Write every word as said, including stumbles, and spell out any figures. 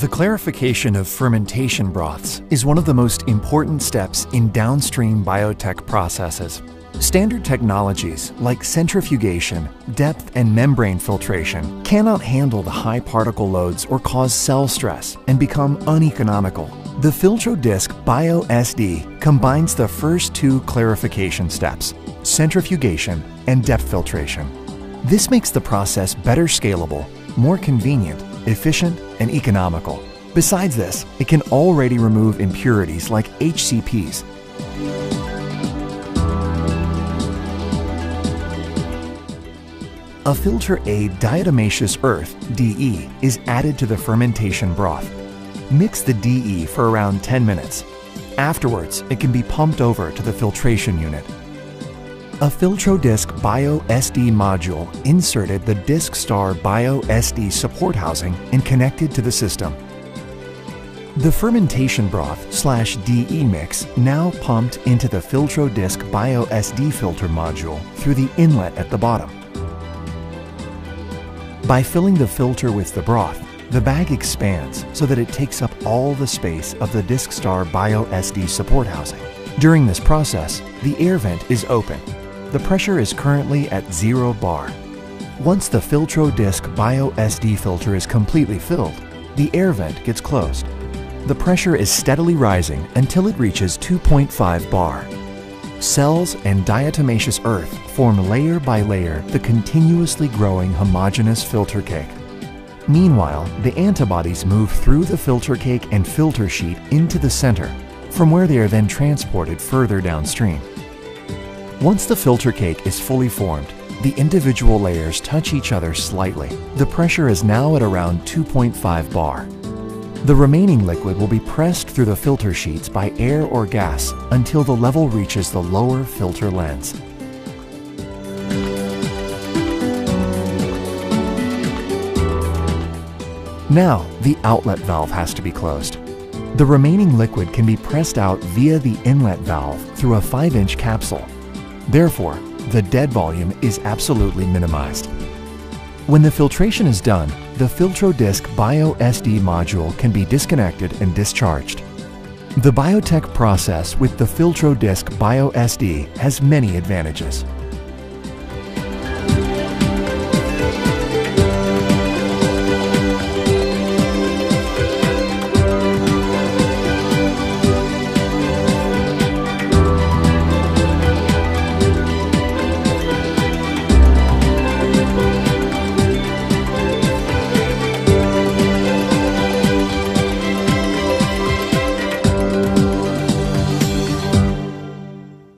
The clarification of fermentation broths is one of the most important steps in downstream biotech processes. Standard technologies like centrifugation, depth and membrane filtration cannot handle the high particle loads or cause cell stress and become uneconomical. The FILTRODISC BIO S D combines the first two clarification steps, centrifugation and depth filtration. This makes the process better scalable, more convenient, efficient, and economical. Besides this, it can already remove impurities like H C Ps. A filter A diatomaceous earth, D E, is added to the fermentation broth. Mix the D E for around ten minutes. Afterwards, it can be pumped over to the filtration unit. A FILTRODISC BIO S D module inserted the DiscStar BIO S D support housing and connected to the system. The fermentation broth slash D E mix now pumped into the FILTRODISC BIO S D filter module through the inlet at the bottom. By filling the filter with the broth, the bag expands so that it takes up all the space of the DiscStar BIO S D support housing. During this process, the air vent is open. The pressure is currently at zero bar. Once the FILTRODISC BIO S D filter is completely filled, the air vent gets closed. The pressure is steadily rising until it reaches two point five bar. Cells and diatomaceous earth form layer by layer the continuously growing homogeneous filter cake. Meanwhile, the antibodies move through the filter cake and filter sheet into the center, from where they are then transported further downstream. Once the filter cake is fully formed, the individual layers touch each other slightly. The pressure is now at around two point five bar. The remaining liquid will be pressed through the filter sheets by air or gas until the level reaches the lower filter lens. Now, the outlet valve has to be closed. The remaining liquid can be pressed out via the inlet valve through a five inch capsule. Therefore, the dead volume is absolutely minimized. When the filtration is done, the FILTRODISC BIO S D module can be disconnected and discharged. The biotech process with the FILTRODISC BIO S D has many advantages.